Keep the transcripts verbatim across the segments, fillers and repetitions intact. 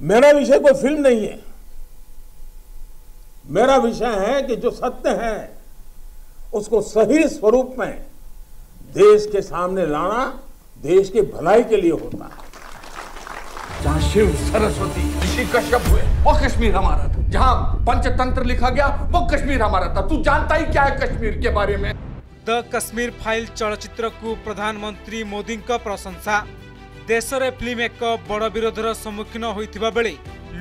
मेरा विषय कोई फिल्म नहीं है, मेरा विषय है कि जो सत्य है उसको सही स्वरूप में देश के सामने लाना देश की भलाई के लिए होता है। जहाँ शिव सरस्वती ऋषि कश्यप हुए वो कश्मीर हमारा था, जहाँ पंचतंत्र लिखा गया वो कश्मीर हमारा था। तू जानता ही क्या है कश्मीर के बारे में। द कश्मीर फाइल चलचित्र को प्रधानमंत्री मोदी का प्रशंसा। देश में फिल्म एक बड़ विरोधर सम्मुखीन होता बेले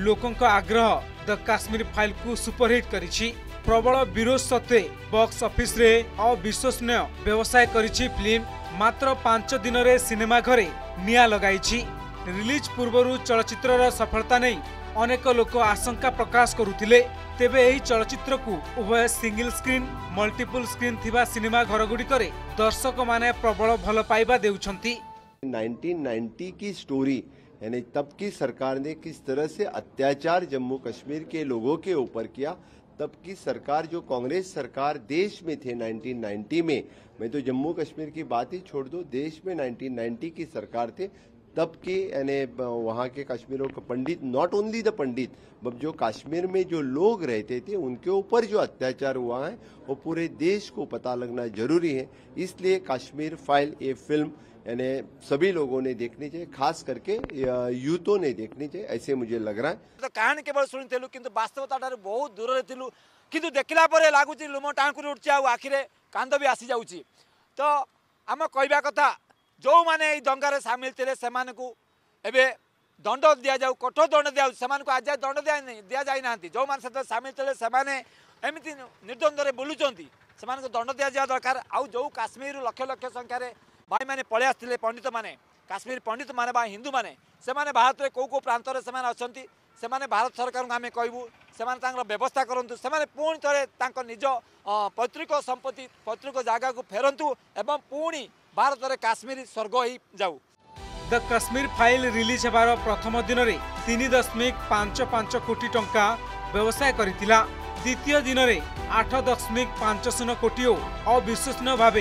लोकों का आग्रह द कश्मीर फाइल को सुपरहिट करिछि। प्रबल विरोध सत्वे बॉक्स ऑफिस रे अविश्वसनीय व्यवसाय करिछि फिल्म। मात्र पांच दिन रे सिनेमा घरे निया लगाइछि। रिलीज पूर्व चलचित्र सफलता नहीं अनेक लोक आशंका प्रकाश करुते, तेबे यही चलचित्र को उभय सिंगल स्क्रीन मल्टीपल स्क्रीन थिबा सिनेमा घर गुडी करे दर्शक माने प्रबल भल पाइबा देउछंती। उन्नीस सौ नब्बे की स्टोरी यानी तब की सरकार ने किस तरह से अत्याचार जम्मू कश्मीर के लोगों के ऊपर किया, तब की सरकार जो कांग्रेस सरकार देश में थे उन्नीस सौ नब्बे में, मैं तो जम्मू कश्मीर की बात ही छोड़ दो, देश में उन्नीस सौ नब्बे की सरकार थे तब के, यानी वहाँ के कश्मीरों के pandit, not only the pandit but जो कश्मीर में जो लोग रहते थे उनके ऊपर जो अत्याचार हुआ है वो पूरे देश को पता लगना जरूरी है। इसलिए कश्मीर फाइल ये फिल्म यानी सभी लोगों ने देखनी चाहिए, खास करके यूथों ने देखनी चाहिए, ऐसे मुझे लग रहा है। तो कहानी केवल सुनिलु किंतु वास्तवता ठार बहुत दूर रहिलु, किंतु देखला परे लागुच लुम टाँकुरी उठुची आ आखिरे कांद भी आसी जाउची। तो आम कहवा कथा जो माने दंगार सामिल थे से एवं दंड दि जाऊ, कठोर दंड दि जाऊ, आज जाए दंड दि जाना जो मैंने सामिल थे से एमती निर्द्वंदे बुलूँ से दंड दि जावा दरकार। आउ जो काश्मीर लक्ष लक्ष संख्यार भाई मैंने पलि आसते पंडित मैंने काश्मीर पंडित मैंने हिंदू मैंने से भारत में कौ कौ प्रांत से से भारत सरकार को आम कहूँ से व्यवस्था करूँ से पुणी थे निज पैतृक संपत्ति पैतृक जगह को फेरतु एवं पुणी भारत में काश्मीरी स्वर्ग ही जाऊ। द कश्मीर फाइल रिलीज होबार प्रथम दिन में तीन दशमिक पांच पांच कोटी टंका व्यवसाय करथिला। द्वितीय दिन में आठ दशमिक पांच शून्य कोटी और अविश्वसनीय भाव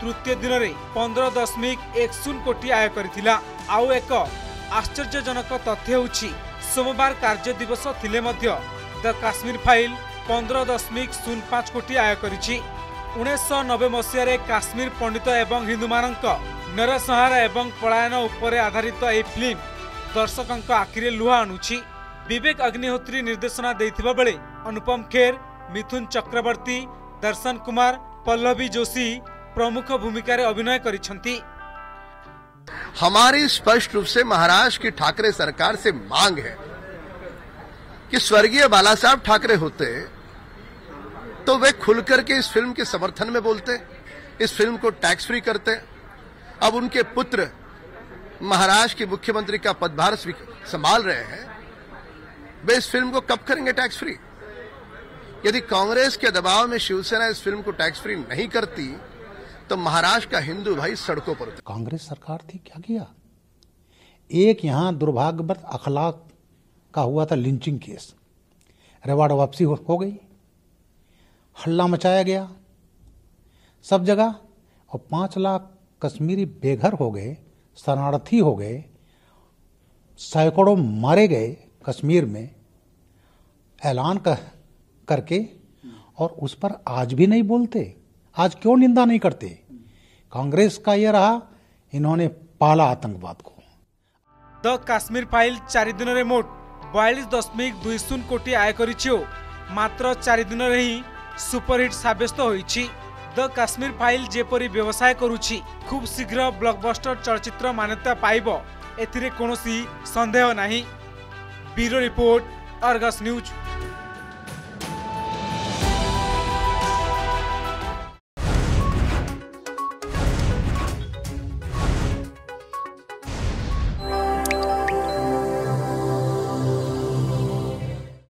तृतीय दिन में पंद्रह दशमिक एक शून्य कोटी आय करथिला। आउ एक आश्चर्यजनक तथ्य होछि सोमवार कार्य दिवस थिले मध्य द कश्मीर फाइल पंद्रह दशमिक शून्य पांच कोटी आय करिछि। उन्नीस सौ नब्बे मसीह काश्मीर पंडित एवं हिंदू मान नरसंहार एवं पलायन उपर आधारित यह फिल्म दर्शकों आखिरे लुहा आणुछि। विवेक अग्निहोत्री निर्देशना देथिबा बेले अनुपम खेर, मिथुन चक्रवर्ती, दर्शन कुमार, पल्लवी जोशी प्रमुख भूमिका रे अभिनय करिछंती। हमारी स्पष्ट रूप से महाराष्ट्र की ठाकरे सरकार से मांग है कि स्वर्गीय बाला साहब ठाकरे होते तो वे खुलकर के इस फिल्म के समर्थन में बोलते, इस फिल्म को टैक्स फ्री करते। अब उनके पुत्र महाराष्ट्र के मुख्यमंत्री का पदभार संभाल रहे हैं, वे इस फिल्म को कब करेंगे टैक्स फ्री? यदि कांग्रेस के दबाव में शिवसेना इस फिल्म को टैक्स फ्री नहीं करती तो महाराष्ट्र का हिंदू भाई सड़कों पर। कांग्रेस सरकार थी, क्या किया? एक यहां दुर्भाग्यवश अखलाक का हुआ था लिंचिंग केस, रेवाड़ वापसी हो, हो गई, हल्ला मचाया गया सब जगह और पांच लाख कश्मीरी बेघर हो गए, शरणार्थी हो गए, सैकड़ों मारे गए कश्मीर में ऐलान कर, करके और उस पर आज भी नहीं बोलते। आज क्यों निंदा नहीं करते? कांग्रेस का ये रहा, इन्होंने पाला आतंकवाद को। द कश्मीर फाइल चार दिन में मोट बयालीस दशमिक दुई शून्य कोटी आय करिछि। मात्र चार दिन में ही सुपरहिट सब्यस्त होइछि। द कश्मीर फाइल जेपरी व्यवसाय करुछि खूब शीघ्र ब्लॉकबस्टर चलचित्र मान्यता पाइब एथिरे कोनोसी संदेह नहीं। Bureau report, Argus news.